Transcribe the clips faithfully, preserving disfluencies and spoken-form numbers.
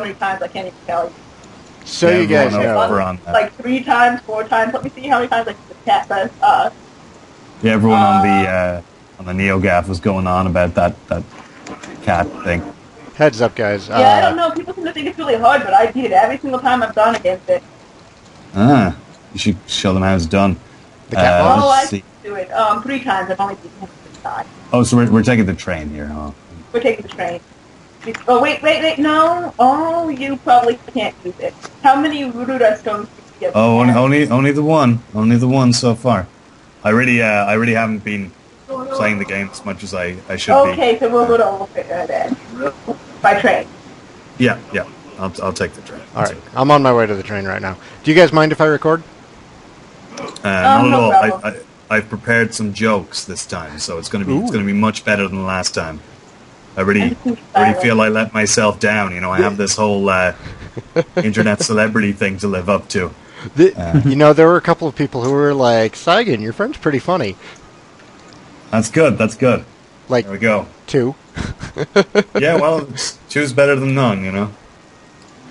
many times I can't even tell you. So yeah, you guys know. On that. Like three times, four times. Let me see how many times like the chat says. Uh, yeah, everyone uh, on the uh, on the NeoGaf was going on about that that cat thing. Heads up, guys. Yeah, uh, I don't know. People seem to think it's really hard, but I did every single time I've gone against it. Ah, you should show them how it's done. The cat uh, oh, I see. do it. Um, three times. I've only done it three times. Oh, so we're we're taking the train here, huh? We're taking the train. Oh, wait, wait, wait, no. Oh, you probably can't use it. How many Rudra stones did you get? Oh, only, only the one. Only the one so far. I really, uh, I really haven't been playing the game as much as I, I should okay, be. Okay, so we'll go to Allfair then. By train. Yeah, yeah. I'll, I'll take the train. All right. Okay. I'm on my way to the train right now. Do you guys mind if I record? Uh, um, not at no all. I, I, I've prepared some jokes this time, so it's going to be, it's going to be much better than last time. I really, really feel I let myself down. You know, I have this whole uh, internet celebrity thing to live up to. The, uh, you know, there were a couple of people who were like, Saigon, your friend's pretty funny. That's good. That's good. Like, there we go. Two. Yeah, well, two's better than none, you know.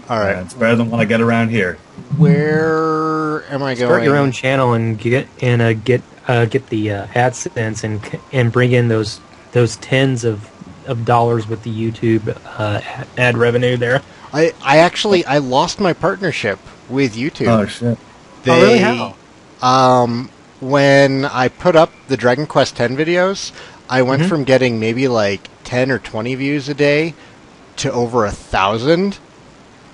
All right. Uh, it's better than what I get around here. Where am I going? Start your own channel and get and uh, get uh, get the uh, AdSense and and bring in those those tens of. of dollars with the YouTube uh, ad revenue there. I, I actually, I lost my partnership with YouTube. Oh, shit. They, oh, really? How? Um, when I put up the Dragon Quest X videos, I went mm-hmm. from getting maybe like ten or twenty views a day to over a thousand.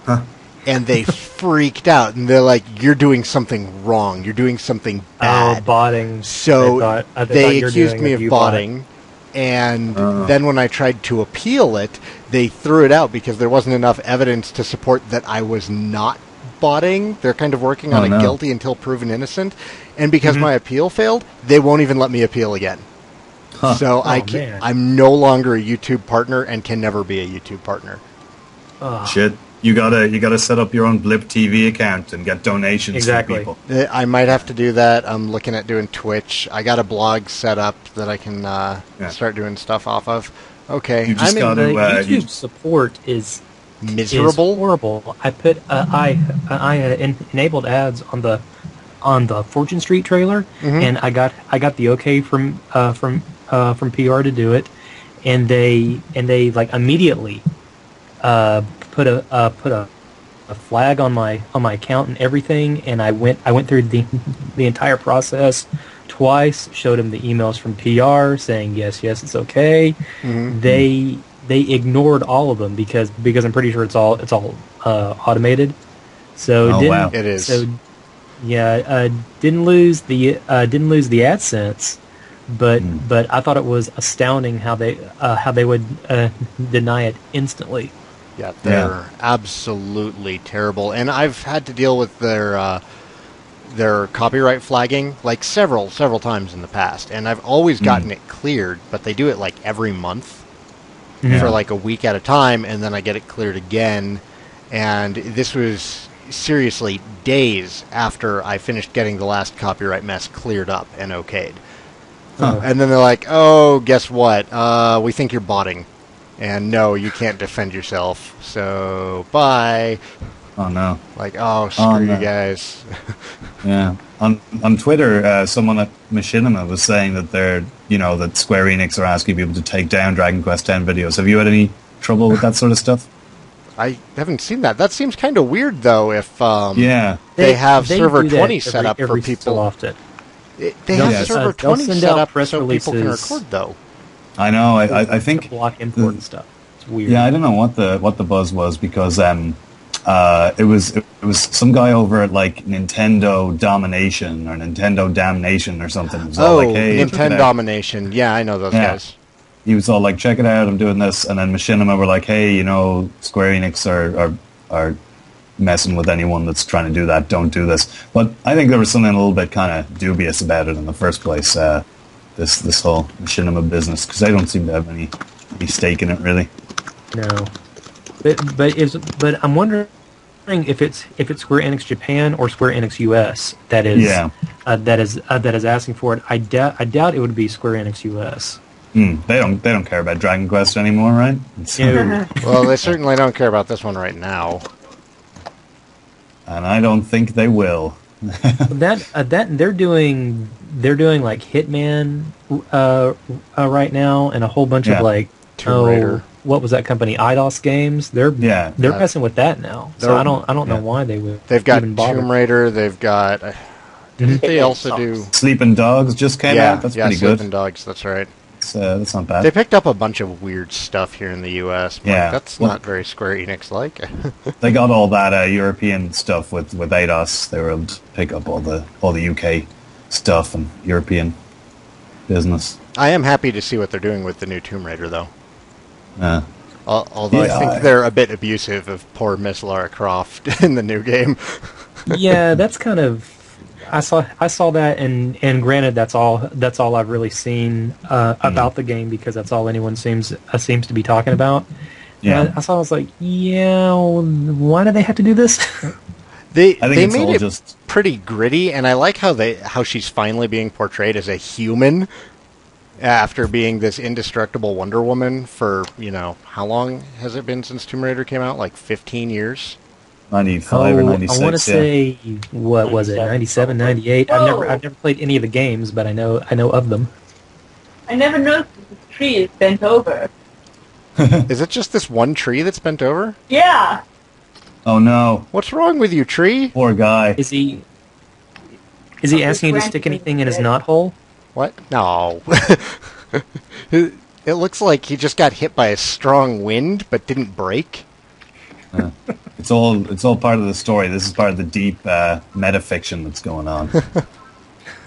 Huh. And they freaked out, and they're like, "You're doing something wrong. You're doing something bad." Oh, botting. So they, thought, uh, they, they accused me of botting. Bot. And uh. then when I tried to appeal it, they threw it out because there wasn't enough evidence to support that I was not botting. They're kind of working on oh, a no. guilty until proven innocent. And because mm-hmm. my appeal failed, they won't even let me appeal again. Huh. So oh, I can, man. I'm no longer a YouTube partner and can never be a YouTube partner. Oh. Shit. You gotta you gotta set up your own Blip T V account and get donations exactly. from people. I might have to do that. I'm looking at doing Twitch. I got a blog set up that I can uh, yeah. start doing stuff off of. Okay, you just I gotta, mean, the uh, YouTube support is miserable, is horrible. I put uh, I I en enabled ads on the on the Fortune Street trailer, mm-hmm. and I got I got the okay from uh, from uh, from P R to do it, and they and they like immediately. Uh, put a uh, put a, a flag on my on my account and everything, and I went I went through the the entire process twice. Showed them the emails from P R saying yes, yes, it's okay. Mm-hmm. They they ignored all of them because because I'm pretty sure it's all it's all uh, automated. So oh, didn't, wow. it is. So yeah, uh, didn't lose the uh, didn't lose the AdSense, but mm. but I thought it was astounding how they uh, how they would uh, deny it instantly. Yeah, they're yeah. absolutely terrible, and I've had to deal with their uh, their copyright flagging like several several times in the past, and I've always gotten mm. it cleared. But they do it like every month yeah. for like a week at a time, and then I get it cleared again. And this was seriously days after I finished getting the last copyright mess cleared up and okayed. Huh. And then they're like, "Oh, guess what? Uh, we think you're botting." And no, you can't defend yourself. So bye. Oh no! Like oh, screw oh, no. you guys. Yeah. On on Twitter, uh, someone at Machinima was saying that they're you know that Square Enix are asking people to take down Dragon Quest X videos. Have you had any trouble with that sort of stuff? I haven't seen that. That seems kind of weird, though. If um, yeah, they, they have they server twenty every, set up every for people. Often. It, they no, have yes. server uh, twenty set up press so releases. people can record though. I know. I, I, I think block import and stuff. It's weird. Yeah, I don't know what the what the buzz was because um, uh, it was it was some guy over at like Nintendo Domination or Nintendo Damnation or something. It was oh, all like, hey, Nintendo Domination. Yeah, I know those yeah. guys. He was all like, "Check it out, I'm doing this," and then Machinima were like, "Hey, you know, Square Enix are are are messing with anyone that's trying to do that. Don't do this." But I think there was something a little bit kind of dubious about it in the first place. Uh, This this whole Machinima business because I don't seem to have any, any stake in it really. No, but but is but I'm wondering if it's if it's Square Enix Japan or Square Enix U S that is yeah. uh, that is uh, that is asking for it. I doubt I doubt it would be Square Enix U S. Mm, they don't. They don't care about Dragon Quest anymore, right? So, well, they certainly don't care about this one right now, and I don't think they will. that uh, that they're doing. They're doing like Hitman uh, uh, right now, and a whole bunch yeah. of like Tomb Raider. Oh, what was that company? Eidos Games. They're yeah. They're uh, messing with that now. So I don't. I don't yeah. know why they would. They've got even Tomb Raider. They've got. Uh, didn't they also do Sleeping Dogs? Just came yeah, out. That's yeah, pretty Sleeping good. Sleeping Dogs. That's right. Uh, that's not bad. They picked up a bunch of weird stuff here in the U S Mike. Yeah, that's well, not very Square Enix-like. They got all that uh, European stuff with with Eidos. They were able to pick up all the all the U K stuff and European business. I am happy to see what they're doing with the new Tomb Raider, though. Uh, Al- although yeah, I think I... they're a bit abusive of poor Miss Lara Croft in the new game. Yeah, that's kind of. I saw I saw that, and, and granted, that's all that's all I've really seen uh, about mm-hmm. the game, because that's all anyone seems uh, seems to be talking about. Yeah, and I, I saw. I was like, yeah, why do they have to do this? they I think they made it just... pretty gritty, and I like how they how she's finally being portrayed as a human after being this indestructible Wonder Woman for, you know, how long has it been since Tomb Raider came out? Like fifteen years. ninety-five oh, or ninety-six. I want to yeah. say, what was it, ninety-seven, ninety-eight? Whoa. I've never, I've never played any of the games, but I know, I know of them. I never noticed that the tree is bent over. Is it just this one tree that's bent over? Yeah. Oh no! What's wrong with you, tree? Poor guy. Is he? Is he oh, asking you to stick anything in his knot hole? What? No. It looks like he just got hit by a strong wind, but didn't break. Uh, it's all it's all part of the story. This is part of the deep uh, metafiction that's going on.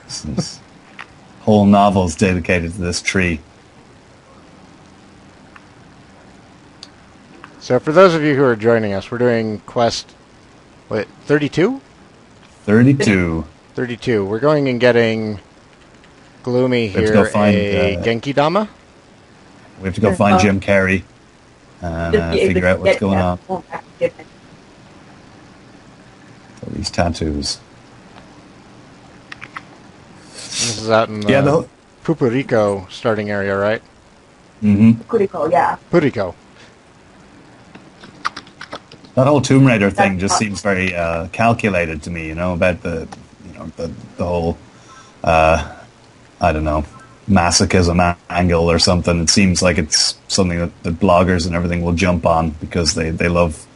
this, this whole novel is dedicated to this tree. So for those of you who are joining us, we're doing quest what thirty-two? thirty-two. thirty-two. We're going and getting Gloomy here. We have to go find, a uh, Genki Dama. We have to go find Jim Carrey. And uh, figure out what's going on. All these tattoos. This is out in the, yeah, the Pupurico starting area, right? Mm-hmm. Pupurico, yeah. Pupurico. That whole Tomb Raider thing just seems very uh, calculated to me. You know about the, you know the the whole, uh, I don't know. masochism angle or something. It seems like it's something that the bloggers and everything will jump on because they, they love,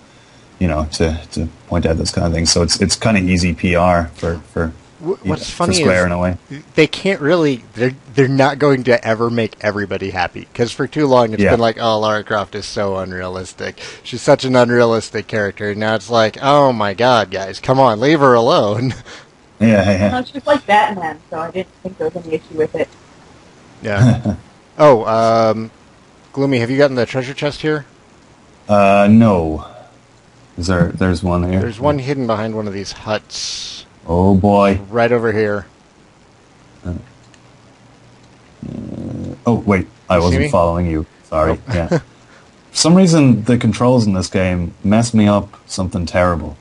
you know, to, to point out this kind of thing. So it's it's kind of easy P R for for, What's know, funny for Square is in a way. They can't really. They're they're not going to ever make everybody happy, because for too long it's yeah. been like, oh, Lara Croft is so unrealistic. She's such an unrealistic character. Now it's like, oh my god, guys, come on, leave her alone. Yeah, yeah. No, she's like Batman, so I didn't think there was any issue with it. Yeah. Oh, um, Gloomy, have you gotten the treasure chest here? Uh, no. Is there? There's one here. There's one hidden behind one of these huts. Oh boy! Right over here. Uh, oh wait, I you wasn't following you. Sorry. Oh. Yeah. For some reason, the controls in this game mess me up. Something terrible.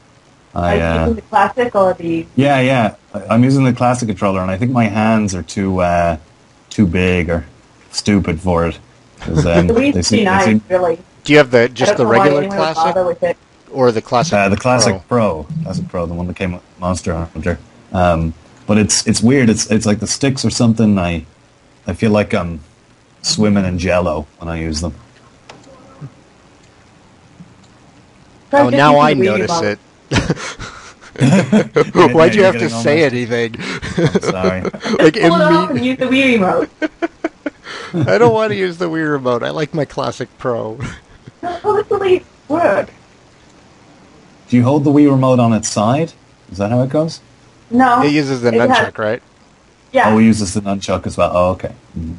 I, Are you uh, using the classic or the? Yeah, yeah. I'm using the classic controller, and I think my hands are too. Uh, too big or stupid for it. Um, they seem, they seem... really. Do you have the just the regular classic or the classic? Uh, the classic Pro. Pro, classic Pro, the one that came with Monster Hunter. Um, but it's it's weird. It's it's like the sticks or something. I I feel like I'm swimming in Jello when I use them. Oh, now I notice it. Why'd you have to say anything? I'm sorry. Like, pull it off and use the Wii remote. I don't want to use the Wii remote. I like my classic Pro. Well, that's the way it works. Do you hold the Wii remote on its side? Is that how it goes? No. It uses the nunchuck, right? Yeah. Oh, it uses the nunchuck as well. Oh, okay. Mm-hmm.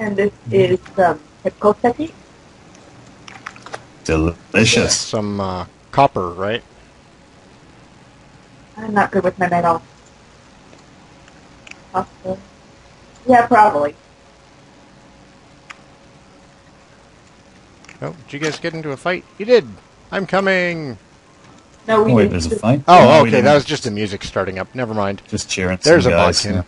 And this is um, Koseki. Delicious. Yeah, some uh, copper, right? I'm not good with my metal. Possibly. Yeah, probably. Oh, did you guys get into a fight? You did. I'm coming. No, we oh, wait, there's a fight. Oh, okay. That was just the music starting up. Never mind. Just cheering. There's some a guys, yeah.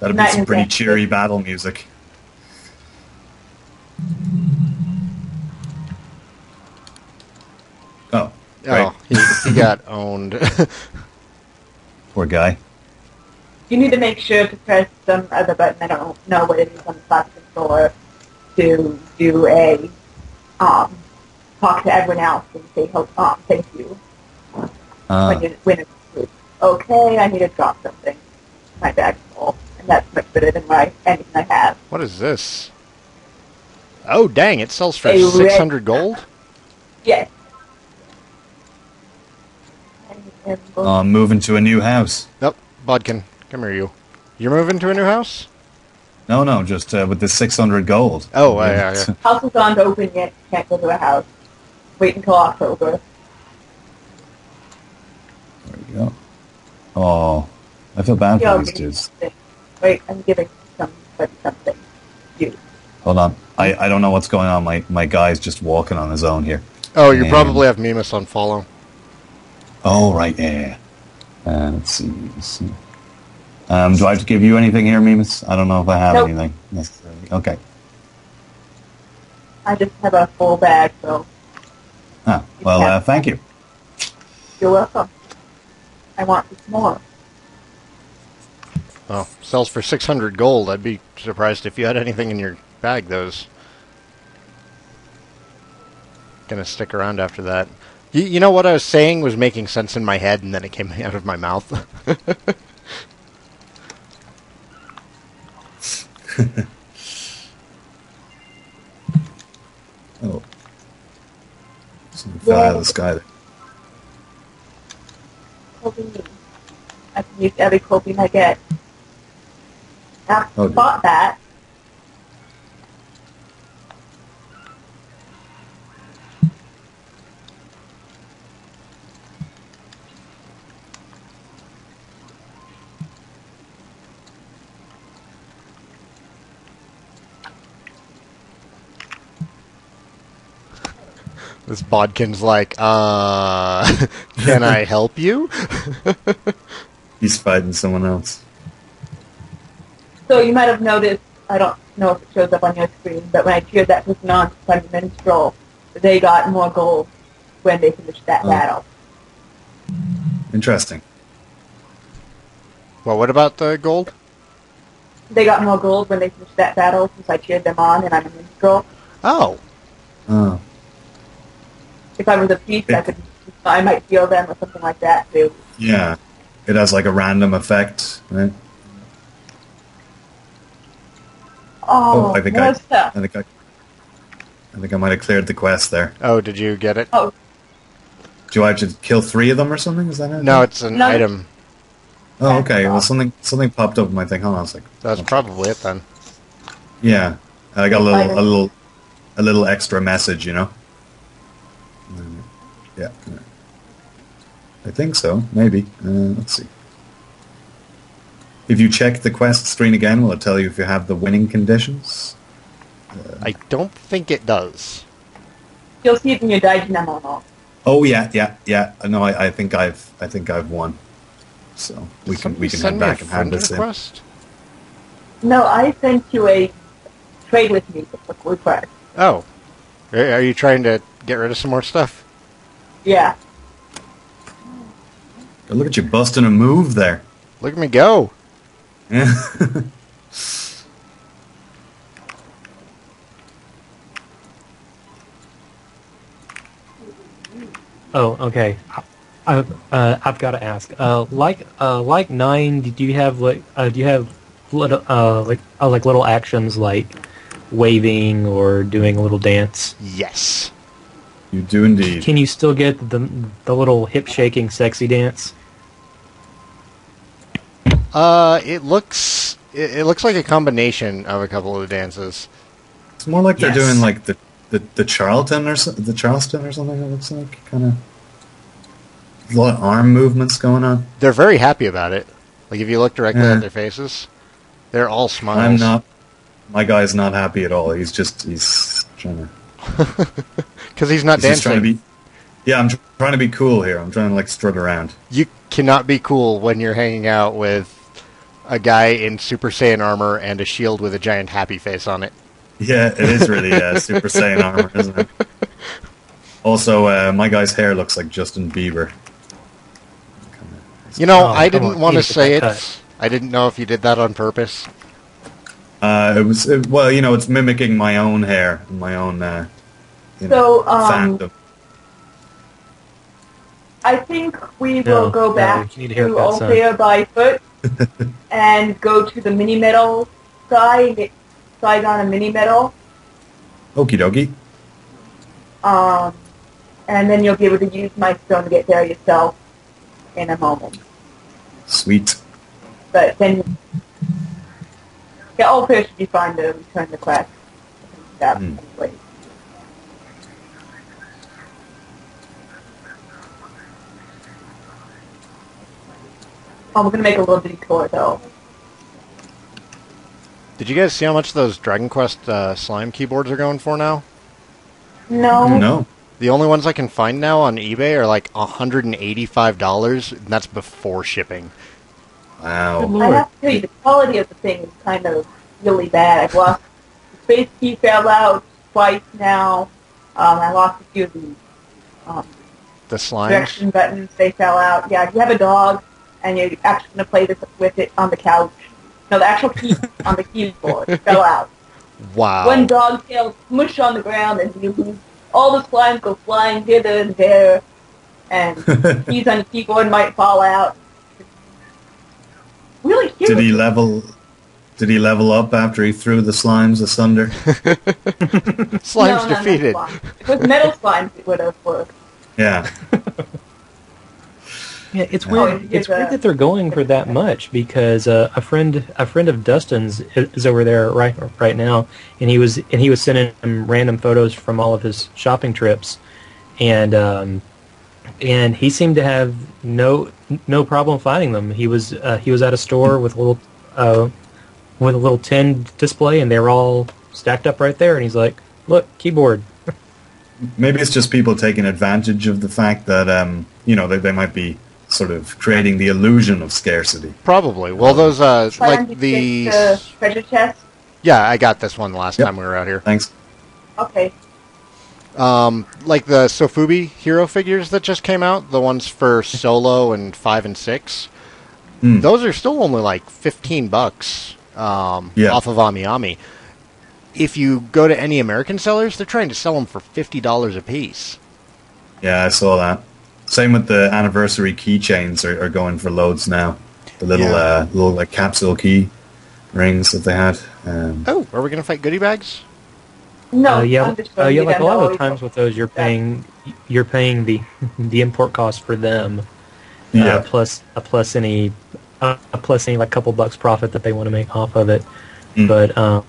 That'd be Not some pretty cheery battle music. Oh. Right. Oh, he, he got owned. Poor guy. You need to make sure to press some other button. I don't know what it is on the side of the controller to do a um, talk to everyone else and say, help, oh, thank you. Uh. When you win a group. Okay, I need to drop something. My bag's full. And that's much better than my anything I have. What is this? Oh, dang, it sells for six hundred gold? Yes. I'm uh, moving to a new house. Nope, Bodkin. Come here, you. You're moving to a new house? No, no, just uh, with the six hundred gold. Oh, uh, yeah, yeah. Houses aren't open yet. Can't go to a house. Wait until October. There we go. Oh, I feel bad for these dudes. Wait, I'm giving somebody something. You. Hold on. I, I don't know what's going on. My, my guy's just walking on his own here. Oh, you and... probably have Mimus on follow. Oh, right, yeah. Uh, let's see. Let's see. Um, do I have to give you anything here, Mimus? I don't know if I have nope. anything necessarily. Okay. I just have a full bag, so... Ah, well, uh, thank you. You're welcome. I want some more. Oh, sells for six hundred gold. I'd be surprised if you had anything in your bag, those. Gonna stick around after that. You, you know what I was saying was making sense in my head, and then it came out of my mouth. Oh. Something fell out of the sky there. Coping. I can use every coping I get. I oh, bought dear. that. This Bodkin's like, uh, can I help you? He's fighting someone else. So you might have noticed, I don't know if it shows up on your screen, but when I cheered that person on, my minstrel, they got more gold when they finished that oh. battle. Interesting. Well, what about the gold? They got more gold when they finished that battle, since I cheered them on, and I'm a minstrel. Oh. Oh. If I was a priest, I could, I might heal them or something like that too. Yeah, it has like a random effect, right? Oh, oh I think I, I think I, I think I might have cleared the quest there. Oh, did you get it? Oh, do I have to kill three of them or something? Is that it? No, it's an no. item. Oh, okay. Well, something something popped up in my thing. Hold on a second. That's probably it then. Yeah, I got a little a little a little extra message, you know. Yeah, I think so. Maybe. Uh, let's see. If you check the quest screen again, will it tell you if you have the winning conditions? Uh, I don't think it does. You'll see it when you die to Namono. Oh yeah, yeah, yeah. No, I, I think I've, I think I've won. So we Does can we can head back and hand this request? in. No, I sent you a trade with me request. Oh, are you trying to get rid of some more stuff? Yeah. Look at you busting a move there. Look at me go. Yeah. Oh, okay. I, uh, I've got to ask. Uh, like, uh, like nine. Do you have like, uh, do you have, little, uh, like, uh, like little actions like waving or doing a little dance? Yes. You do indeed. Can you still get the the little hip-shaking sexy dance? Uh, it looks it, it looks like a combination of a couple of the dances. It's more like yes. they're doing like the the the Charlton or so, the Charleston or something. It looks like kind of a lot of arm movements going on. They're very happy about it. Like if you look directly yeah. at their faces, they're all smiles. I'm not. My guy's not happy at all. He's just he's Jenner. Because he's not dancing. He's be, yeah, I'm tr trying to be cool here. I'm trying to like strut around. You cannot be cool when you're hanging out with a guy in Super Saiyan armor and a shield with a giant happy face on it. Yeah, it is really uh, Super Saiyan armor, isn't it? Also, uh, my guy's hair looks like Justin Bieber. You know, oh, I didn't want to say it. I didn't know if you did that on purpose. Uh, it was it, well, you know, it's mimicking my own hair, my own uh, you know, so, um, fandom. I think we no, will go no, back to Althea by foot and go to the mini metal guy and get side on a mini metal. Okie dokie. Um, and then you'll be able to use my stone to get there yourself in a moment. Sweet. But then, yeah, all players should be fine to return the quest. That mm. Oh, we're gonna make a little detour though. Did you guys see how much those Dragon Quest uh, slime keyboards are going for now? No. No. The only ones I can find now on eBay are like one hundred eighty-five dollars, and that's before shipping. Wow. Good Lord. I have to tell you, the quality of the thing is kind of really bad. I've lost the space key fell out twice now. Um, I lost a few of the, um, the slimes. Direction buttons, they fell out. Yeah, you have a dog, and you're actually going to play this with it on the couch. No, the actual key on the keyboard fell out. Wow. One dog tail smushed on the ground, and you lose all the slimes go flying hither and there, and keys on the keyboard might fall out. Really cute. Did he level? Did he level up after he threw the slimes asunder? Slimes no, defeated. No, no, no. With metal slimes, it would have worked. Yeah. Yeah, it's weird. Oh, it's a, weird that they're going for that much because uh, a friend, a friend of Dustin's is over there right right now, and he was and he was sending him random photos from all of his shopping trips, and um, and he seemed to have no no problem finding them. He was uh, he was at a store with a little uh, with a little tin display, and they were all stacked up right there. And he's like, "Look, keyboard." Maybe it's just people taking advantage of the fact that um, you know they they might be sort of creating the illusion of scarcity. Probably. Well, those, uh, like the... the treasure chest? Yeah, I got this one last yep. time we were out here. Thanks. Okay. Um, like the Sofubi hero figures that just came out, the ones for Solo and five and six, mm. those are still only like fifteen bucks um, yeah. off of AmiAmi. If you go to any American sellers, they're trying to sell them for fifty dollars a piece. Yeah, I saw that. Same with the anniversary keychains are, are going for loads now. The little yeah. uh, little like capsule key rings that they had. Um, oh, are we going to fight goodie bags? No. Uh, yeah, uh, yeah. Like a lot of the times with those, you're paying you're paying the the import cost for them. Yeah. Uh, plus a uh, plus any uh, plus any like couple bucks profit that they want to make off of it. Mm. But um,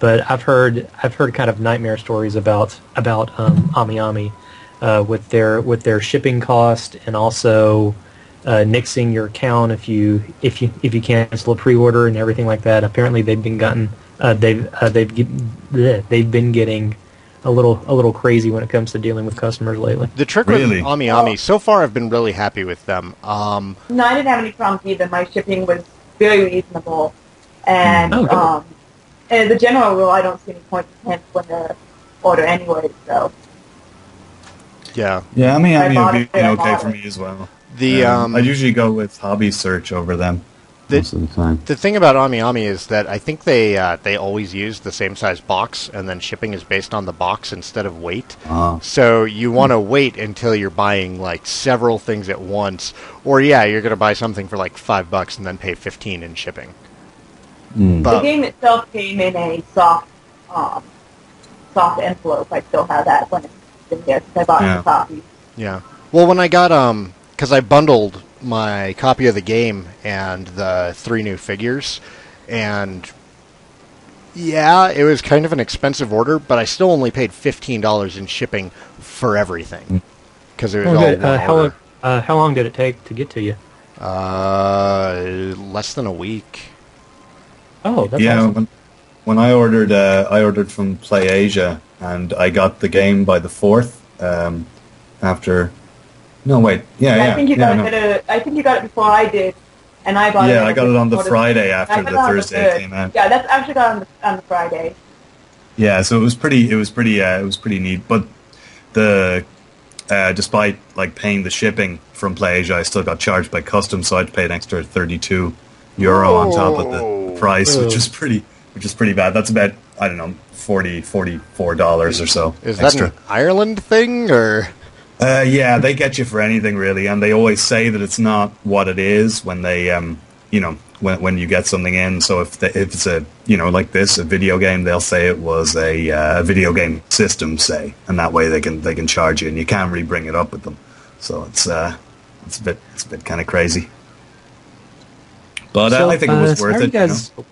but I've heard I've heard kind of nightmare stories about about um, AmiAmi. Uh, with their with their shipping cost and also uh, nixing your account if you if you if you cancel a pre-order and everything like that. Apparently, they've been gotten uh, they've uh, they've get, bleh, they've been getting a little a little crazy when it comes to dealing with customers lately. The trick really? with AmiAmi, so far I've been really happy with them. Um, no, I didn't have any problems either. My shipping was very reasonable, and oh, um, as a general rule, I don't see any point in canceling an order anyway. So. Yeah, yeah. I mean, I mean, it'd be okay for me as well. The um, um, I usually go with Hobby Search over them the, most of the time. The thing about AmiAmi is that I think they uh, they always use the same size box, and then shipping is based on the box instead of weight. Oh. So you want to wait until you're buying like several things at once, or yeah, you're going to buy something for like five bucks and then pay fifteen in shipping. Mm. But the game itself came in a soft, um, soft envelope. I still have that one. Yes, I bought yeah. the copy. Yeah. Well, when I got um, because I bundled my copy of the game and the three new figures, and yeah, it was kind of an expensive order, but I still only paid fifteen dollars in shipping for everything because it was okay. all one uh, how order. Uh, how long did it take to get to you? Uh, less than a week. Oh, that's yeah. Awesome. When, when I ordered, uh, I ordered from PlayAsia, and I got the game by the fourth. Um, after, no wait, yeah, yeah. yeah I think you yeah, got no. it. At a, I think you got it before I did, and I bought. Yeah, it I got it on the Friday after the Thursday came out. Yeah, that's actually got on the on the Friday. Yeah, so it was pretty. It was pretty. Uh, it was pretty neat, but the. Uh, despite like paying the shipping from PlayAsia, I still got charged by customs, so I had to pay an extra thirty-two euro oh. on top of the price, oh. which is pretty, which is pretty bad. That's about I don't know forty, forty-four dollars or so. Is extra. that an Ireland thing or? Uh, yeah, they get you for anything really, and they always say that it's not what it is when they, um, you know, when when you get something in. So if the, if it's a you know like this a video game, they'll say it was a uh, video game system, say, and that way they can they can charge you, and you can't really bring it up with them. So it's uh it's a bit it's a bit kind of crazy. But uh, so, I think it was uh, worth so it. Guys, you know?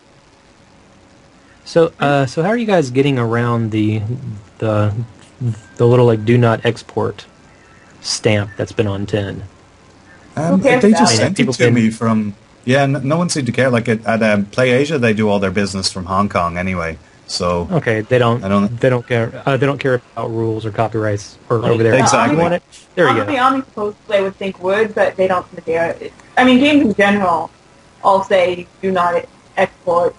So uh, so how are you guys getting around the the the little like do not export stamp that's been on tin? Um, okay, they just sent it to me from. Yeah, no, no one seemed to care. Like at, at um, PlayAsia, they do all their business from Hong Kong anyway. So okay, they don't. I don't. They don't care. Uh, they don't care about rules or copyrights or over there. Exactly. No, there you go. AmiAmi supposedly I would think would, but they don't care. I mean, games in general, all say do not export.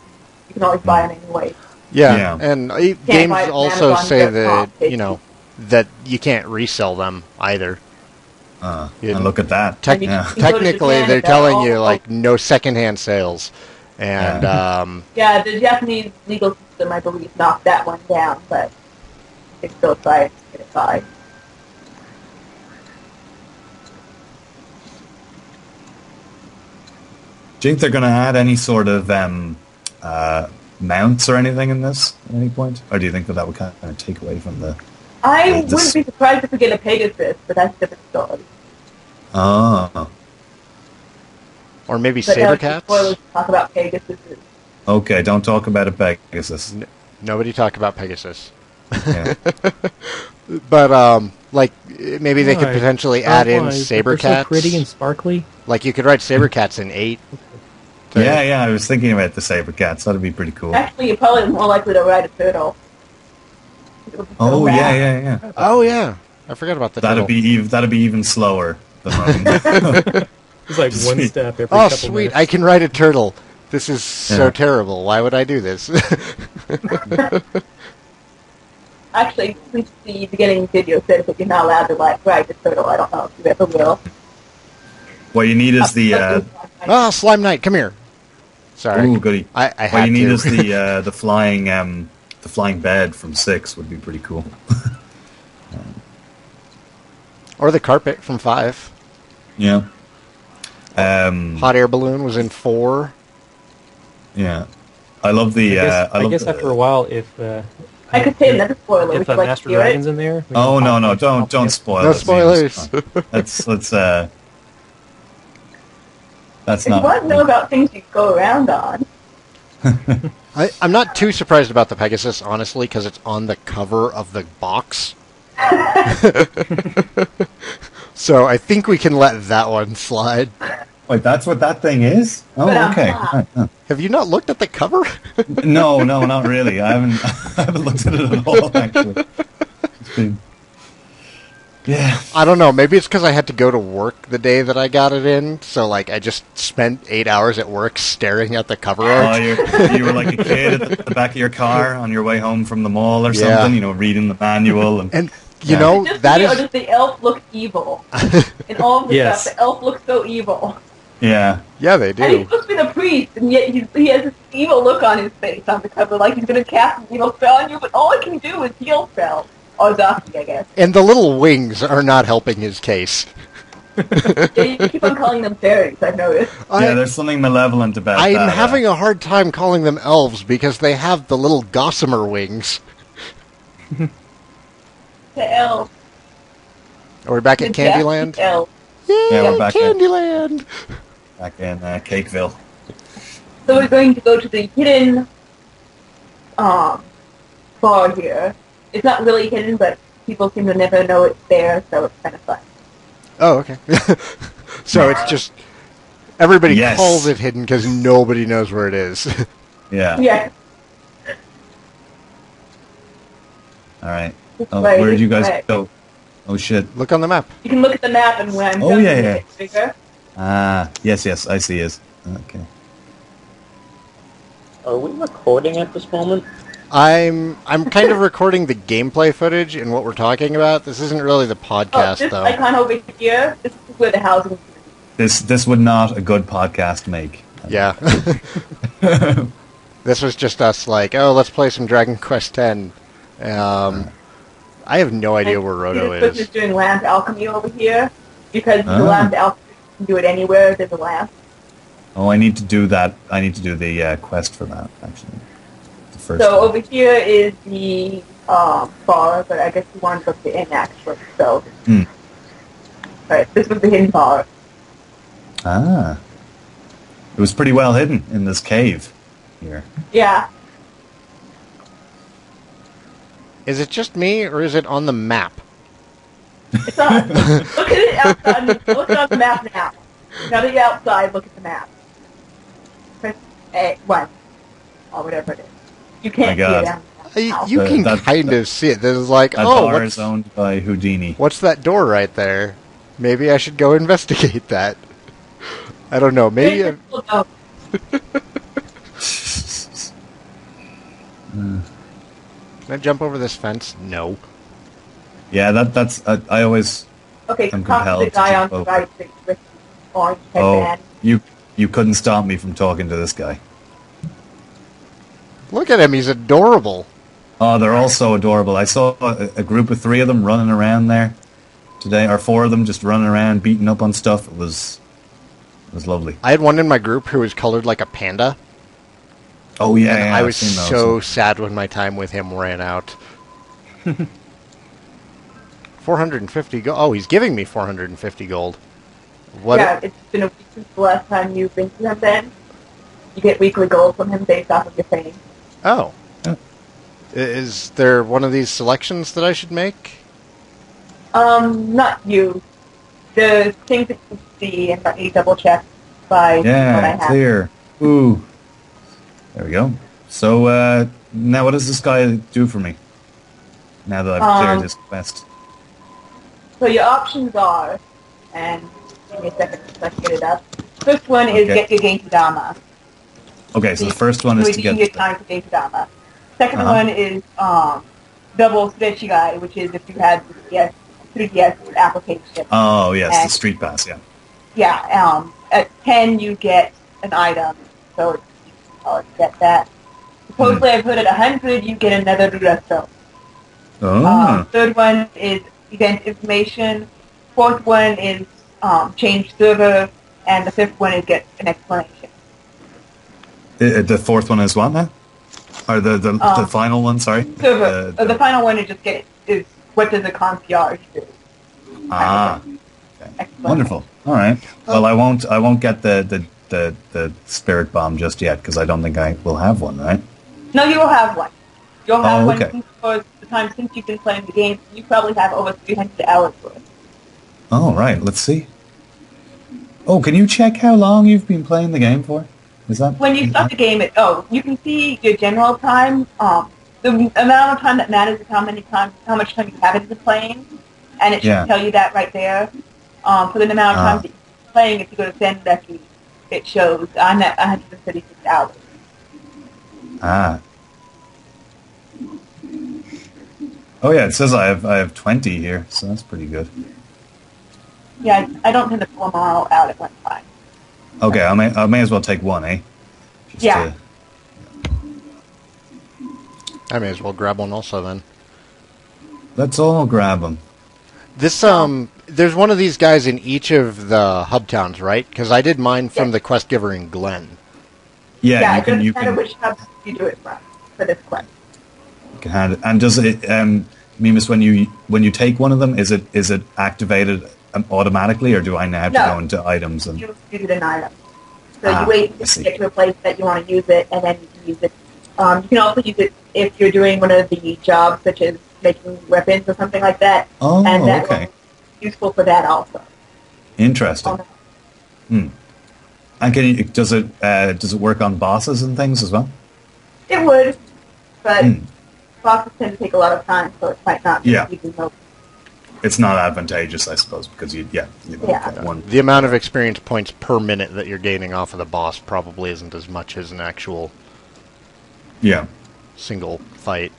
You can always buy them anyway. Yeah, yeah. and uh, games also say that you know that you can't resell them either. Uh, and look at that. Te yeah. Technically, they're telling you like no secondhand sales, and yeah. um. Yeah, the Japanese legal system, I believe, knocked that one down, but they still try to get it by. Do you think they're going to add any sort of um, uh, mounts or anything in this at any point, or do you think that that would kind of take away from the? I wouldn't be surprised if we get a Pegasus, but that's a different story. Oh. Or maybe Sabercats? Let's talk about Pegasus. Okay, don't talk about a Pegasus. N nobody talk about Pegasus. Yeah. But, um, like, maybe they could potentially add in Sabercats. They're so pretty and sparkly. Like, you could write Sabercats in eight. Yeah, yeah, I was thinking about the Sabercats. That would be pretty cool. Actually, you're probably more likely to write a turtle. Oh yeah, yeah, yeah. Oh yeah, I forgot about that. That'd be even that'd be even slower. Than it's like one sweet. step every. Oh couple sweet! Minutes. I can write a turtle. This is yeah. so terrible. Why would I do this? Actually, since the beginning video says that you're not allowed to like write a turtle, I don't know if you ever will. What you need is the. Uh... Oh, Slime Knight, come here. Sorry. Ooh, goody. I, I what you need to. is the uh, the flying. Um, The flying bed from six would be pretty cool. um, or the carpet from five. Yeah. Um, Hot air balloon was in four. Yeah. I love the... I guess, uh, I I love guess the, after a while, if... Uh, I could say another spoiler. If a like Master Dragon's in there... Oh, no, no, don't don't spoil it. No spoilers. Let's... let's uh, that's if not... If you want to know about things you go around on... I, I'm not too surprised about the Pegasus, honestly, because it's on the cover of the box. So I think we can let that one slide. Wait, that's what that thing is? Oh, okay. Have you not looked at the cover? No, no, not really. I haven't, I haven't looked at it at all, actually. It's been... Yeah. I don't know. Maybe it's because I had to go to work the day that I got it in, so like I just spent eight hours at work staring at the cover art. Oh, you were like a kid at the, the back of your car on your way home from the mall or yeah. something, you know, reading the manual and. and you yeah. know just that is. Or does the elf look evil? In all of the yes. stuff, the elf looks so evil. Yeah. Yeah, they do. And he's supposed to be the priest, and yet he's, he has this evil look on his face on the cover, like he's going to cast an evil spell on you, but all he can do is heal spells. Or Zaki, I guess. And the little wings are not helping his case. Yeah, you keep on calling them fairies, I've noticed. I, yeah, there's something malevolent about I'm that. I'm having uh, a hard time calling them elves because they have the little gossamer wings. The elves. Are we back the at Candyland? Elves. Yay, yeah, we're back Candyland! In, back in uh, Cakeville. So we're going to go to the hidden um, bar here. It's not really hidden, but people seem to never know it's there, so it's kind of fun. Oh, okay. So it's just... Everybody yes. calls it hidden because nobody knows where it is. Yeah. Yeah. Alright. Oh, where did you guys right. go? Oh shit. Look on the map. You can look at the map and when. Oh yeah, yeah. It's bigger. Ah, yes, yes, I see it. Okay. Are we recording at this moment? I'm I'm kind of recording the gameplay footage and what we're talking about. This isn't really the podcast, oh, this though. This icon over here, this is where the house is. This, this would not a good podcast make. Yeah. This was just us like, oh, let's play some Dragon Quest X. Um, I have no idea where Roto is. This is doing lamp alchemy over here, because oh. the lamp alchemy, you can do it anywhere, there's a lamp. Oh, I need to do that. I need to do the uh, quest for that, actually. First so time. Over here is the um, bar, but I guess you want to look the inn actually. So, mm. Alright, this was the hidden bar. Ah, it was pretty well hidden in this cave here. Yeah. Is it just me, or is it on the map? It's on. Look at it outside. Look at the map now. Now that you're outside, look at the map. Press A one, or whatever it is. You can't oh see it. Uh, you the, can that, kind that, of see it. There's like, that oh, bar is owned by Houdini. What's that door right there? Maybe I should go investigate that. I don't know. Maybe. I... Can I jump over this fence? No. Yeah, that that's. Uh, I always. Okay, I'm compelled the guy to on the right with orange headband. Oh, you you couldn't stop me from talking to this guy. Look at him, he's adorable. Oh, they're all so adorable. I saw a, a group of three of them running around there today, or four of them just running around, beating up on stuff. It was it was lovely. I had one in my group who was colored like a panda. Oh, yeah, and yeah I was so sad when my time with him ran out. four hundred fifty gold. Oh, he's giving me four hundred fifty gold. What yeah, it's been a week since the last time you've been to him then. You get weekly gold from him based off of your fame. Oh. Is there one of these selections that I should make? Um, not you. The things that you see, and let me double check by yeah, what I have. Yeah, clear. Ooh. There we go. So, uh, now what does this guy do for me? Now that I've cleared um, this quest. So your options are, and give me a second so I can get it up. First one is okay. Get your Genkidama. Okay, so the first one is to get... your time to Genkidama. Second uh-huh. one is um, double Sudechigai, which is if you had the three D S application. Oh, yes, and, the Street Pass, yeah. Yeah, um, at ten you get an item, so I'll get that. Supposedly mm-hmm. I put at one hundred, you get another Ruraso. Oh. Um, third one is event information. Fourth one is um, change server. And the fifth one is get an explanation. The, the fourth one is what now? Or the the, um, the final one, sorry? So the, the, the final one is just get is what does a concierge do? Ah. Okay. Wonderful. All right. Well, I won't I won't get the the, the, the spirit bomb just yet because I don't think I will have one, right? No, you will have one. You'll have oh, okay. one for the time since you've been playing the game. You probably have over three hundred hours worth. Oh, right. Let's see. Oh, can you check how long you've been playing the game for? Is that, when you start the game, it, oh, you can see your general time, um, the amount of time that matters is how many times, how much time you have into playing, and it should yeah. tell you that right there. Um, for the amount of time uh. that you're playing, if you go to Sandbecky, it shows I'm at one hundred thirty-six hours. Ah. Oh yeah, it says I have I have twenty here, so that's pretty good. Yeah, I don't tend to pull them all out at one time. Okay, I may, I may as well take one, eh? Just yeah. To... I may as well grab one also, then. Let's all grab them. This, um, there's one of these guys in each of the hub towns, right? Because I did mine from yeah. the quest giver in Glen. Yeah, yeah you can... you can which hubs you do it from for this quest. You can hand it. And does it, um, Mimus, when you when you take one of them, is it is it activated... automatically, or do I now have no, to go into items? And... you do it in items. So ah, you wait to get to a place that you want to use it, and then you can use it. Um, you can also use it if you're doing one of the jobs, such as making weapons or something like that. Oh, and that okay. will be useful for that also. Interesting. Um, hmm. And can you, does it uh, does it work on bosses and things as well? It would, but hmm. boxes tend to take a lot of time, so it might not be yeah. even help. It's not advantageous, I suppose, because you yeah, you know, yeah. one. The amount of experience points per minute that you're gaining off of the boss probably isn't as much as an actual yeah single fight.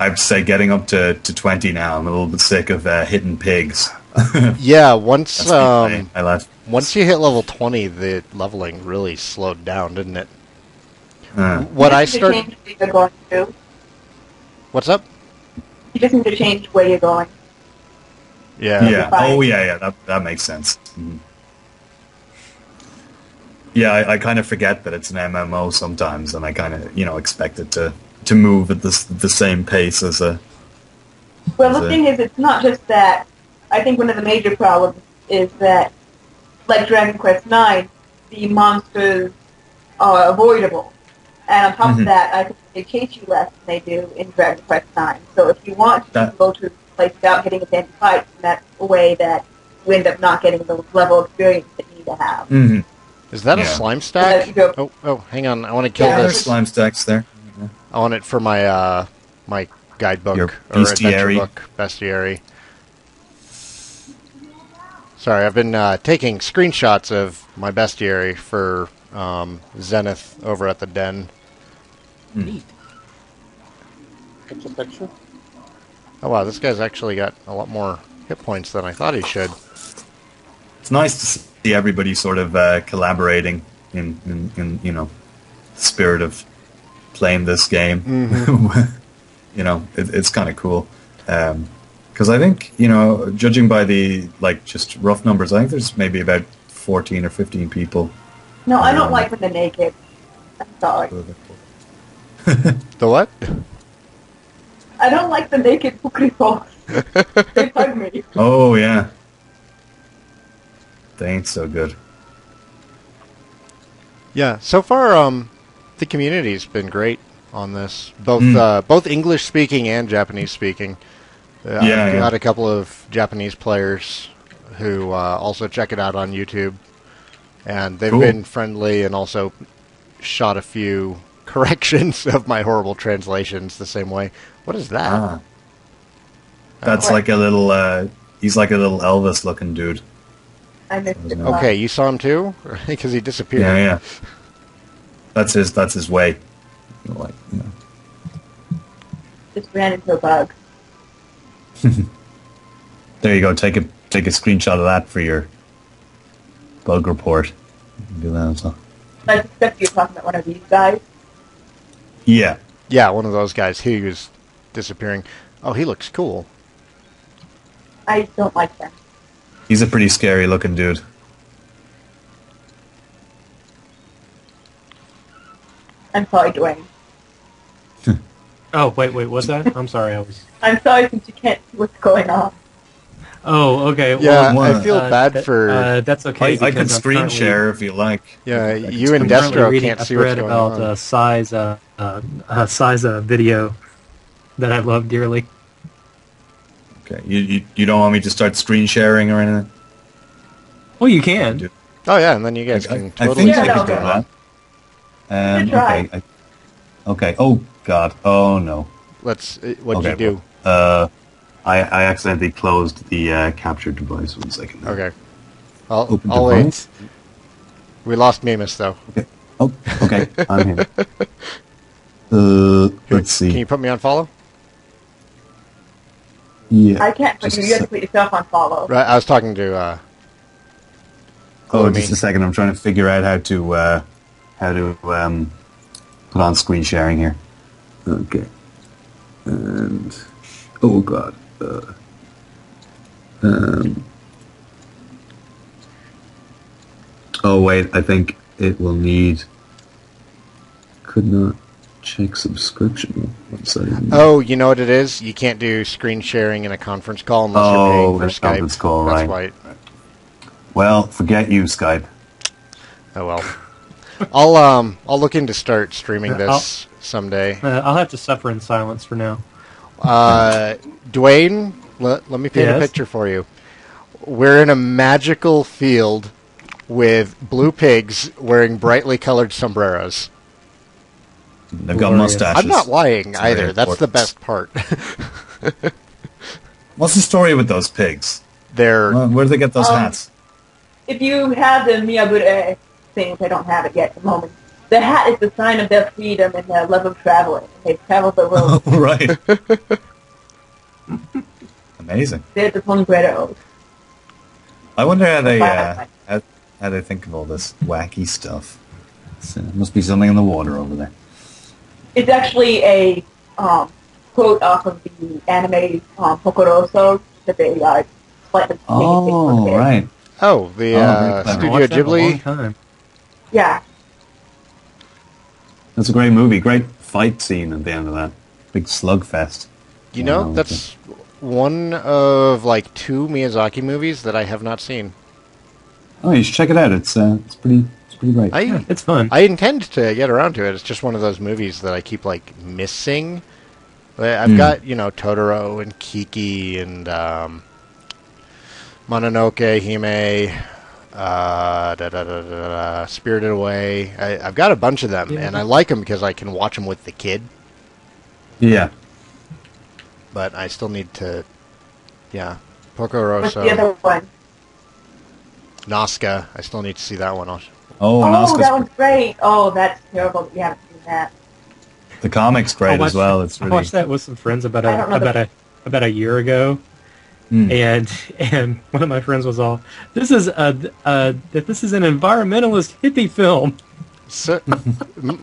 I'd say getting up to, to twenty now. I'm a little bit sick of uh, hitting pigs. yeah, once um, I left. Once you hit level twenty, the leveling really slowed down, didn't it? Uh, what I started. What's up? You just need to change where you're going. Yeah. Yeah. Oh, yeah, yeah. That that makes sense. Mm-hmm. Yeah, I, I kind of forget that it's an M M O sometimes, and I kind of you know expect it to, to move at this the same pace as a. Well, as the a, thing is, it's not just that. I think one of the major problems is that, like Dragon Quest nine, the monsters are avoidable, and on top mm-hmm. of that, I think they chase you less than they do in Dragon Quest nine. So if you want to that, go to place without getting a damn fight, and that's a way that you end up not getting the level of experience that you need to have. Mm-hmm. Is that yeah. a slime stack? So oh, oh, hang on. I want to kill yeah, this. There's slime stacks there. Yeah. I want it for my, uh, my guidebook. Your or adventure book. Bestiary. Sorry, I've been uh, taking screenshots of my bestiary for um, Zenith over at the den. Mm. Neat. Get your picture. Oh wow, this guy's actually got a lot more hit points than I thought he should. It's nice to see everybody sort of uh, collaborating in, in, in, you know, the spirit of playing this game. Mm-hmm. you know, it, it's kind of cool. Because um, I think, you know, judging by the, like, just rough numbers, I think there's maybe about fourteen or fifteen people. No, I don't um, like when they're naked. I'm sorry. The what? I don't like the naked Pokripos. They bug me. Oh, yeah. They ain't so good. Yeah, so far, um, the community's been great on this. Both mm. uh, both English-speaking and Japanese-speaking. Uh, yeah, I've yeah. got a couple of Japanese players who uh, also check it out on YouTube. And they've cool. been friendly and also shot a few corrections of my horrible translations the same way. What is that? Ah. That's like a little, uh, he's like a little Elvis-looking dude. I missed it. Okay, you saw him too? Because he disappeared. Yeah, yeah. That's his, that's his way. Like, you know. Just ran into a bug. There you go. Take a, take a screenshot of that for your bug report. You can do that as well. I expect you're talking about one of these guys. Yeah. Yeah, one of those guys. He was disappearing. Oh, he looks cool. I don't like that. He's a pretty scary looking dude. I'm sorry, Dwayne. oh, wait, wait, what's that? I'm sorry, I was... I'm sorry since you can't see what's going on. Oh, okay. Well, yeah, I feel uh, bad that, for... Uh, that's okay. I, I can screen share if you like. Yeah, you and Destro can't see what's going on. I'm reading a thread about uh, size, uh, uh, uh, size uh, video that I love dearly. Okay, you, you you don't want me to start screen sharing or anything? Well, you can. Oh, yeah, and then you guys I, can I, totally... I think yeah, I could do that. Um, okay, I, okay. Oh, God. Oh, no. Let's... What'd okay, you do? Well, uh... I, I accidentally closed the uh, capture device one second. Okay. I'll, Open I'll wait. We lost Mimus, though. Okay. Oh, okay. I'm here. Uh, here. Let's see. Can you put me on follow? Yeah. I can't put you. You have to put yourself on follow. Right, I was talking to... Uh, oh, just a second. I'm trying to figure out how to uh, how to um, put on screen sharing here. Okay. And... Oh, God. Uh, um, oh wait, I think it will need. Could not check subscription. What's that? Oh, you know what it is? You can't do screen sharing in a conference call unless oh, you're paying for Skype. Conference call, that's right. Why it, well, forget you, Skype. Oh well. I'll um I'll look into start streaming this I'll, someday. Uh, I'll have to suffer in silence for now. Uh, Dwayne, let, let me paint yes. a picture for you. We're in a magical field with blue pigs wearing brightly colored sombreros. They've got mustaches. I'm not lying either. That's the best part. What's the story with those pigs? They're where do they get those um, hats? If you have the Miyabure thing, which I don't have it yet at the moment, the hat is the sign of their freedom and their love of traveling. They travel the world. Oh, right. Amazing. They're the Pongredos. I wonder how they uh, how, how they think of all this wacky stuff. So there must be something in the water over there. It's actually a um, quote off of the anime um, Porco Rosso that they uh, slightly. Oh, the right. Oh, the oh, uh, Studio Ghibli. Yeah. That's a great movie. Great fight scene at the end of that big slugfest. You know, um, that's one of like two Miyazaki movies that I have not seen. Oh, you should check it out. It's uh, it's pretty. Right. I, yeah, it's fun. I intend to get around to it. It's just one of those movies that I keep like missing. I've mm. got, you know, Totoro and Kiki and um, Mononoke Hime, uh, da, da, da, da, da, Spirited Away. I, I've got a bunch of them, yeah. and I like them because I can watch them with the kid. Yeah. But I still need to, yeah, Porco Rosso. What's the other one? Nazca. I still need to see that one also. Oh, oh that one's great. Oh, that's terrible that you haven't seen that. The comic's great watched, as well. It's really... I watched that with some friends about a about the... a about a year ago, mm. and and one of my friends was all, "This is a, a this is an environmentalist hippie film." So,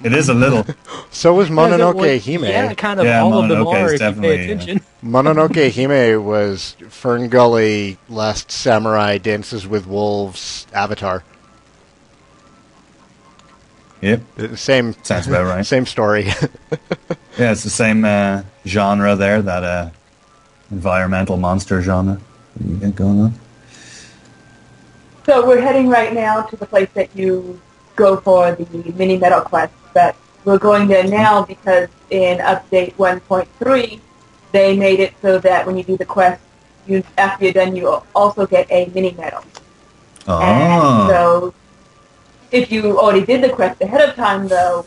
it is a little. So was Mononoke was, Hime. Yeah, kind of yeah, all Mononoke of them are. If you pay attention. Yeah. Mononoke Hime was Ferngully, Last Samurai, Dances with Wolves, Avatar. Yep. Same. Sounds about right. Same story. Yeah, it's the same uh, genre there, that uh, environmental monster genre that you get going on. So we're heading right now to the place that you go for the mini metal quest, but we're going there now because in update one point three, they made it so that when you do the quest, you after you're done, you also get a mini metal. Oh. And so... if you already did the quest ahead of time, though,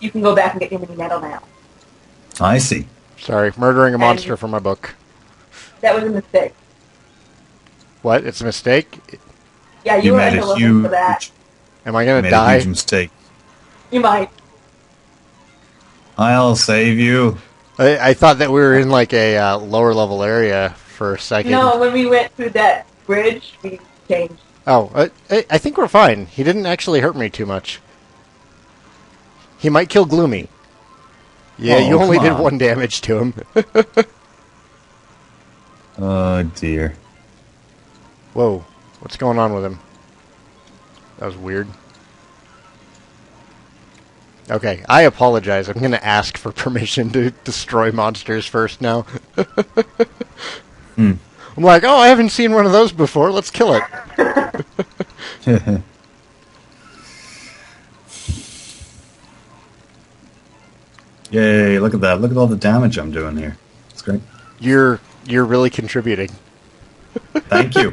you can go back and get your mini medal now. I see. Sorry, murdering a monster and from my book. That was a mistake. What? It's a mistake? Yeah, you, you were made a huge, for that. Am I going to die? A huge mistake. You might. I'll save you. I, I thought that we were in like a uh, lower level area for a second. No, when we went through that bridge, we changed. Oh, I, I think we're fine. He didn't actually hurt me too much. He might kill Gloomy. Yeah, oh, you only did on. one damage to him. Oh, dear. Whoa, what's going on with him? That was weird. Okay, I apologize. I'm going to ask for permission to destroy monsters first now. Hmm. I'm like, oh, I haven't seen one of those before. Let's kill it. Yay, look at that. Look at all the damage I'm doing here. It's great. You're you're really contributing. Thank you.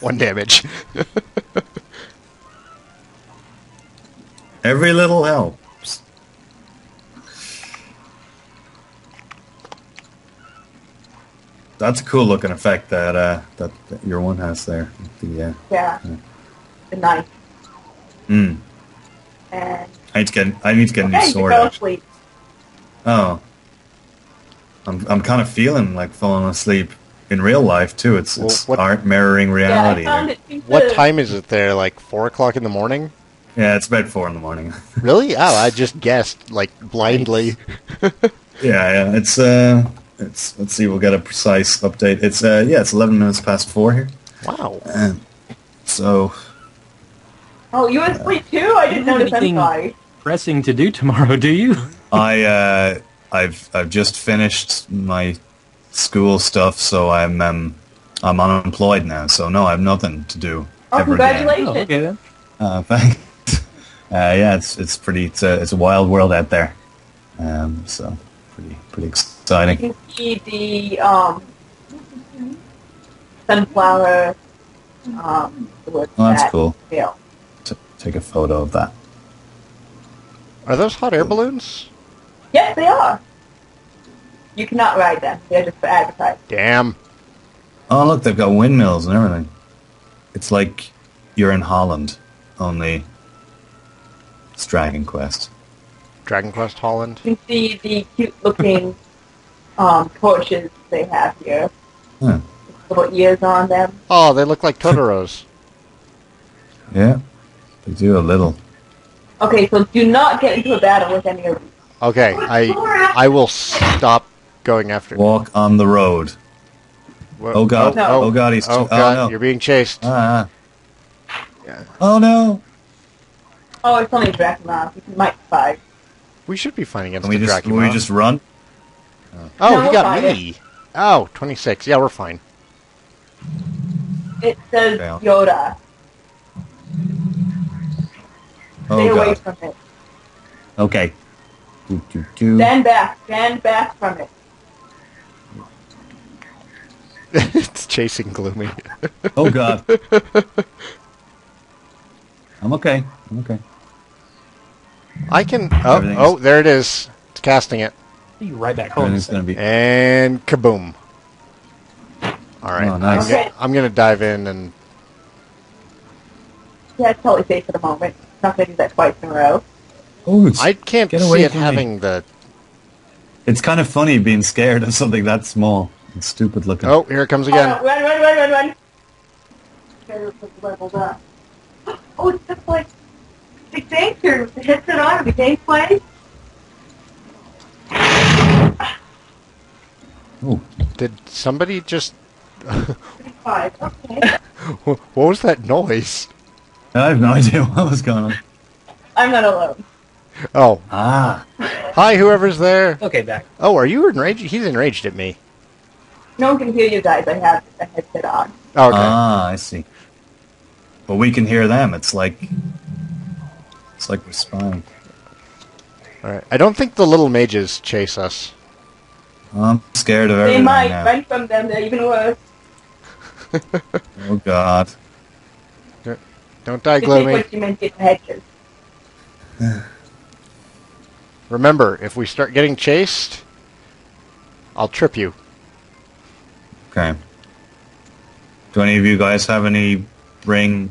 One damage. Every little helps. That's a cool looking effect that uh, that, that your one has there. The, uh, yeah, uh, the knife. Hmm. And I need to get I need to get okay, a new sword. Fell asleep. Oh, I'm I'm kind of feeling like falling asleep in real life too. It's well, it's what, art mirroring reality. Yeah, it, what time is it there? Like four o'clock in the morning? Yeah, it's about four in the morning. Really? Oh, I just guessed like blindly. yeah, yeah, it's uh. It's, let's see, we'll get a precise update. It's uh, yeah, it's eleven minutes past four here. Wow. And so. Oh, you were asleep too? I didn't notice. I'm sorry. Pressing to do tomorrow, do you? I uh, I've I've just finished my school stuff, so I'm um, I'm unemployed now. So no, I have nothing to do. Oh, ever congratulations! Again. Oh, okay then. Uh, thanks. Uh, yeah, it's it's pretty. It's a it's a wild world out there. Um, so pretty pretty exciting. Exciting. You can see the um, sunflower. Um, oh, that's that cool. T take a photo of that. Are those hot air balloons? Yes, they are. You cannot ride them. They're just for advertising. Damn. Oh, look, they've got windmills and everything. It's like you're in Holland, only it's Dragon Quest. Dragon Quest Holland? You can see the cute-looking um, torches they have here. Huh. Little ears on them. Oh, they look like Totoros. Yeah, they do a little. Okay, so do not get into a battle with any of them. Okay, I I will stop going after. Walk you. on the road. What? Oh god! Oh, no. oh god! He's oh, god. oh no! You're being chased. Ah. Yeah. Oh no! Oh, it's only Dracula. We might fight. We should be fighting against Dracula. Can we just run? Oh, oh no, he we'll got me! It. Oh, twenty-six. Yeah, we're fine. It says Yoda. Oh, Stay god. away from it. Okay. Do, do, do. Stand back. Stand back from it. It's chasing Gloomy. Oh, God. I'm okay. I'm okay. I can... Oh, oh, there it is. It's casting it. You right back home. Gonna be... And kaboom. All right. Oh, nice. Okay. I'm going to dive in and... Yeah, it's totally safe for the moment. Not going to do that twice in a row. Ooh, I can't see it having me. the... It's kind of funny being scared of something that small and stupid looking. Oh, here it comes again. Oh, no. Run, run, run, run, run. Oh, it's just like... Big danger. The headset on. Are we gameplay? Oh, did somebody just... thirty-five. Okay. What was that noise? I have no idea what was going on. I'm not alone. Oh. Ah. Hi, whoever's there. Okay, back. Oh, are you enraged? He's enraged at me. No one can hear you guys. I have a headset on. Oh, okay. Ah, I see. But we can hear them. It's like... It's like we're spying. Alright. I don't think the little mages chase us. I'm scared of everything. They might. Now. Run from them. They're even worse. Oh, God. Don't die, Gloomy. Remember, if we start getting chased, I'll trip you. Okay. Do any of you guys have any bring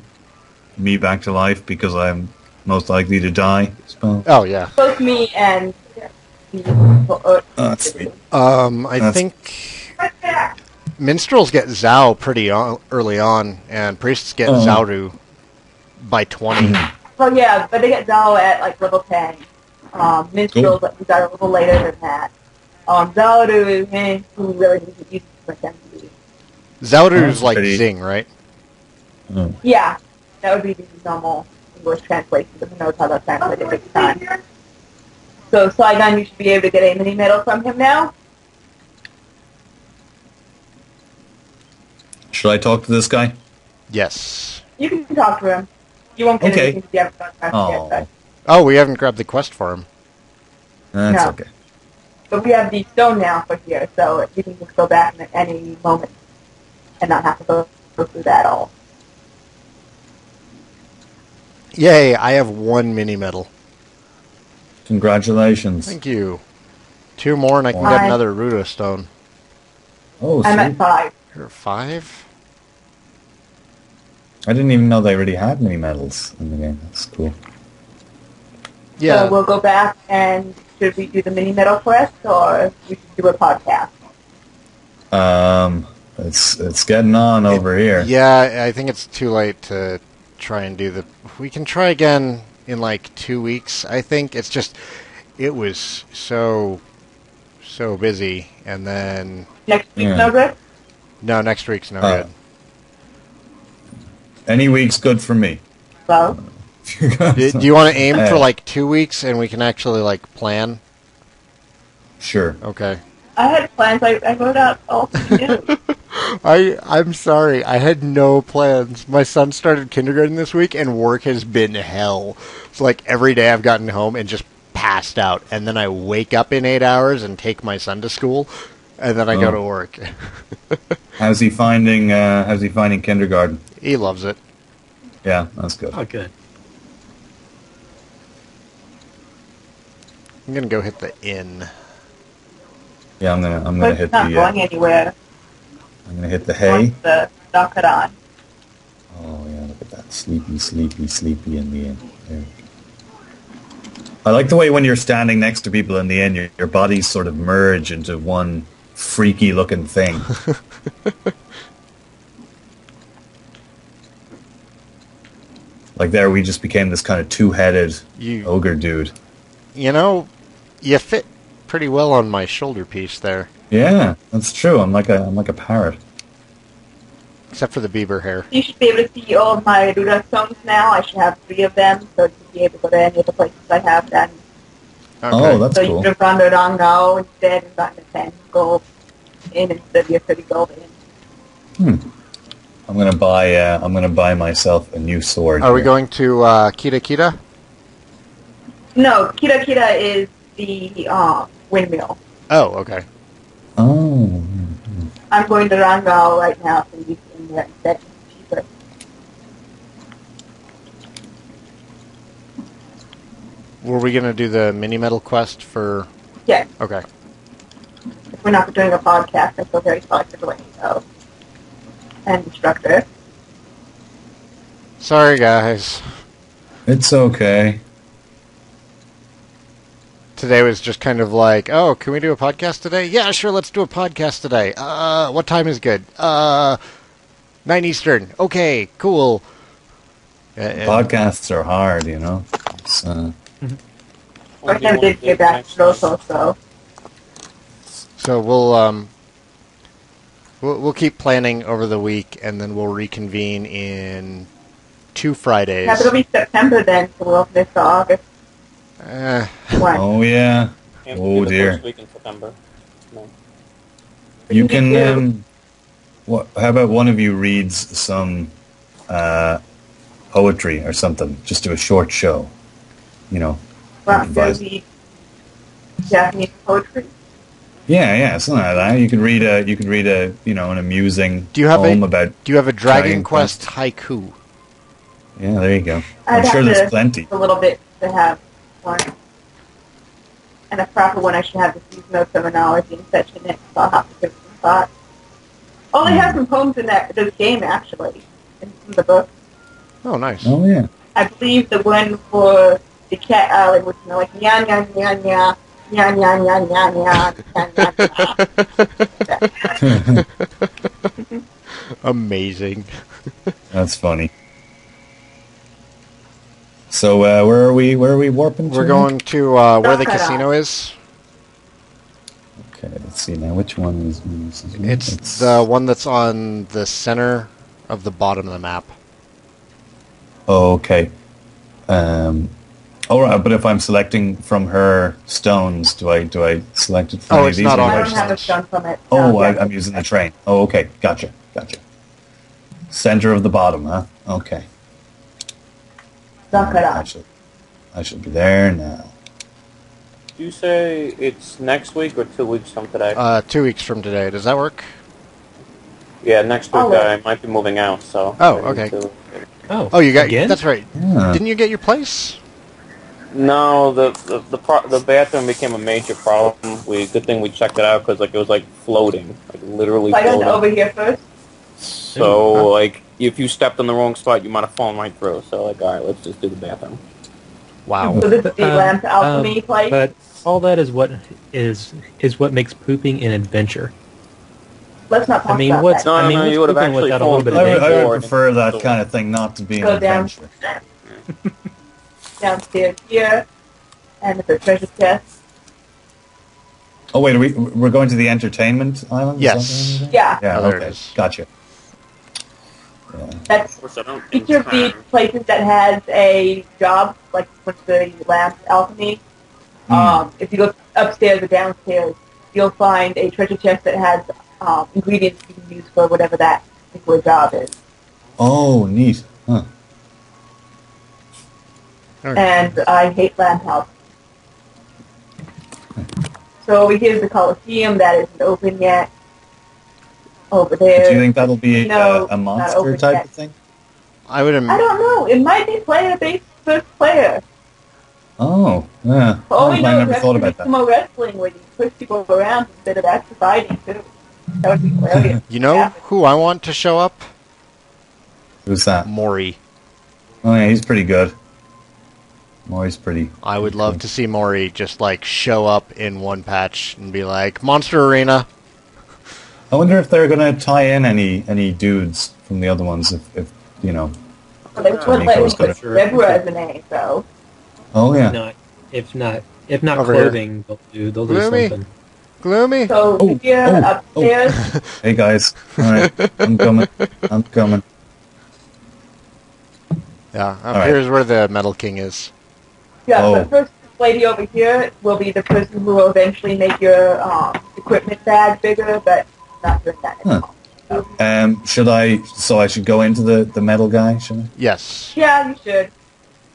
me back to life because I'm most likely to die spell? Oh, yeah. Both me and... Oh, that's sweet. Um, I that's... think... Minstrels get Zao pretty on, early on, and priests get oh. Zaoru by twenty. Oh yeah, but they get Zao at like level ten. Um, Minstrels cool. like, are a little later than that. Um, Zaoru is eh, really easy for them to use. Zaoru is like pretty. Zing, right? Oh. Yeah, that would be the normal English translation, but who knows how that's translated next time. So Saigon, you should be able to get a mini medal from him now. Should I talk to this guy? Yes. You can talk to him. You won't get okay. anything you haven't done oh. yet, oh, we haven't grabbed the quest for him. That's no. okay. But we have the stone now for here, so you can just go back at any moment and not have to go, go through that all. Yay, I have one mini medal. Congratulations. Thank you. Two more and I can five. get another Ruta stone. Oh, I'm see? at five. You're five? I didn't even know they already had mini medals in the game. That's cool. Yeah. So we'll go back and should we do the mini medal quest or we should do a podcast? Um, it's it's getting on it, over here. Yeah, I think it's too late to try and do the. We can try again in like two weeks. I think it's just it was so so busy, and then next week's yeah. no good. No, next week's no uh, good. Any week's good for me. Well, do, do you want to aim for like two weeks and we can actually like plan? Sure. Okay. I had plans. I, I wrote out all new. I I'm sorry. I had no plans. My son started kindergarten this week and work has been hell. It's so, like every day I've gotten home and just passed out, and then I wake up in eight hours and take my son to school, and then I oh. go to work. How's he finding? Uh, how's he finding kindergarten? He loves it. Yeah, that's good. Oh, good. I'm gonna go hit the inn. Yeah, I'm gonna. I'm gonna hit the. It's not going anywhere. I'm gonna hit the hay. The knock it on. Oh yeah, look at that sleepy, sleepy, sleepy in the inn. There. I like the way when you're standing next to people in the inn, your, your bodies sort of merge into one freaky-looking thing. Like there, we just became this kind of two-headed you, ogre dude. You know, you fit pretty well on my shoulder piece there. Yeah, that's true. I'm like a I'm like a parrot. Except for the beaver hair. You should be able to see all of my Rura songs now. I should have three of them, so to be able to go to any of the places I have them. Okay. Oh, that's so cool. So you could have gone to Rangao instead and gotten a ten gold in instead of your thirty gold in. Hmm. I'm gonna buy. Uh, I'm gonna buy myself a new sword. Are here. we going to uh, Kita Kita? No, Kita Kita is the uh, windmill. Oh, okay. Oh. I'm going to Rangao right now. So you can get that cheaper. Were we gonna do the mini metal quest for? Yes. Okay. If we're not doing a podcast, I feel very selective away. So. And instructor. Sorry, guys. It's okay. Today was just kind of like, oh, can we do a podcast today? Yeah, sure, let's do a podcast today. Uh, what time is good? Uh, nine Eastern. Okay, cool. Podcasts are hard, you know. It's, uh... I did get back social, so. So we'll, um... We'll keep planning over the week, and then we'll reconvene in two Fridays. Yeah, but it'll be September then, so we'll finish to August. Uh, oh, yeah. Oh, dear. Week in September. No. You can... Um, what, how about one of you reads some uh, poetry or something? Just do a short show. You know. Well, there'll be Japanese poetry. Yeah, yeah, something like that. You could read a, you could read a, you know, an amusing do you have poem a, about. Do you have a Dragon Quest haiku? Yeah, there you go. I'd I'm sure there's plenty. A little bit to have one, and a proper one. I should have the seasonal terminology and such in it, so I'll have to give it some thought. Oh, they have some poems in that this game actually, in the book. Oh, nice. Oh, yeah. I believe the one for the cat, uh, like was you know, like nya nya nya nya. Yeah, yeah, yeah, yeah, yeah, yeah. Amazing. That's funny. So uh, where are we? Where are we warping to? We're going to uh, where the casino is. Okay, let's see now. Which one is? It's, it's the one that's on the center of the bottom of the map. Oh, okay. Um. All right, but if I'm selecting from her stones, do I do I select it from oh, it's these? Not on I don't have a stone from it. No, oh, I, I'm using the train. Oh, okay, gotcha, gotcha. Center of the bottom, huh? Okay. Right, I, should, I should be there now. Do you say it's next week or two weeks from today? Uh, two weeks from today. Does that work? Yeah, next week oh, uh, I might be moving out, so. Oh, okay. To... Oh, oh, you got again? That's right. Yeah. Didn't you get your place? No, the the the, pro the bathroom became a major problem. We good thing we checked it out because like it was like floating, like literally. So floating. I got over here first. So huh? like, if you stepped in the wrong spot, you might have fallen right through. So like, all right, let's just do the bathroom. Wow. So this is the um, lamp alchemy um, place. But all that is what is is what makes pooping an adventure. Let's not talk I mean, about what's, that. No, I mean, no, what's you would have actually a little bit of I, I would prefer that kind of thing not to be Go an down. adventure. Downstairs here, and the treasure chest. Oh wait, are we we're going to the entertainment island? Yes. Is yeah. Yeah. Oh, okay. Gotcha. Yeah. That's each of these places that has a job, like with the lamp alchemy. Mm. Um, if you go upstairs or downstairs, you'll find a treasure chest that has um, ingredients you can use for whatever that particular job is. Oh, neat. Huh. Right. And I hate lamp house. So over here is the Coliseum that isn't open yet. Over there. Do you think that'll be no, a, a monster type yet. of thing? I would. I don't know. It might be player-based first player. Oh, yeah. Oh, I never thought about that. Sumo wrestling where you push people around instead of actually fighting, too. That would be hilarious. You know yeah. who I want to show up? Who's that? Mori. Oh, yeah, he's pretty good. Mori's pretty... I would love to see Mori just, like, show up in one patch and be like, Monster Arena! I wonder if they're going to tie in any any dudes from the other ones, if, if you know... Well, they wouldn't let me put Deborah as an A, so... Oh, yeah. If not, if not, if not clothing, they'll do, they'll do something. Gloomy! So, oh, yeah, oh, up there. Oh. Hey, guys. Alright, I'm coming. I'm coming. Yeah, up right. here's where the Metal King is. Yeah, oh. the first lady over here will be the person who will eventually make your um, equipment bag bigger, but not doing that huh. at all. Um, should I, so I should go into the, the metal guy, should I? Yes. Yeah, you should.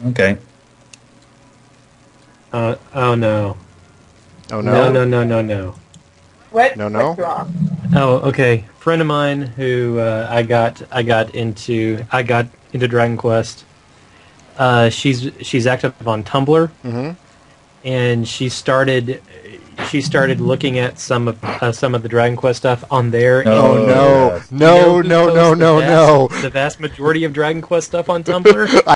Okay. Uh, oh no. Oh no? No, no, no, no, no. What? No, no? What's wrong? Oh, okay. Friend of mine who uh, I got, I got into, I got into Dragon Quest. Uh, she's she's active on Tumblr, mm-hmm. and she started she started looking at some of uh, some of the Dragon Quest stuff on there. Oh and, no, uh, no, you know no, no, no, the vast, no! The vast majority of Dragon Quest stuff on Tumblr.